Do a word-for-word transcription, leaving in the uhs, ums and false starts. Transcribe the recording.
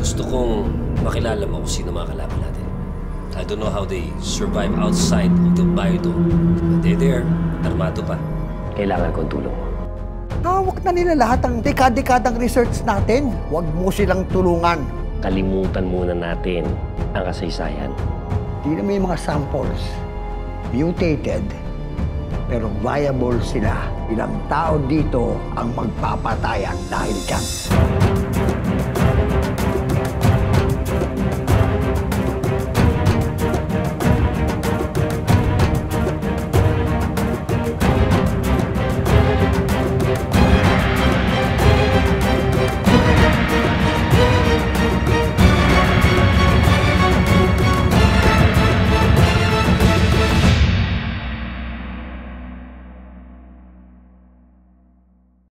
Gusto kong makilala mo kung sino mga kalaban natin. I don't know how they survive outside of the biodome. But they're there, armado pa. Kailangan kong tulong mo. Hawak na nila lahat ang dekad-dekadang research natin. Huwag mo silang tulungan. Kalimutan muna natin ang kasaysayan. Hindi na may mga samples. Mutated. Pero viable sila. Ilang tao dito ang magpapatayan dahil dyan.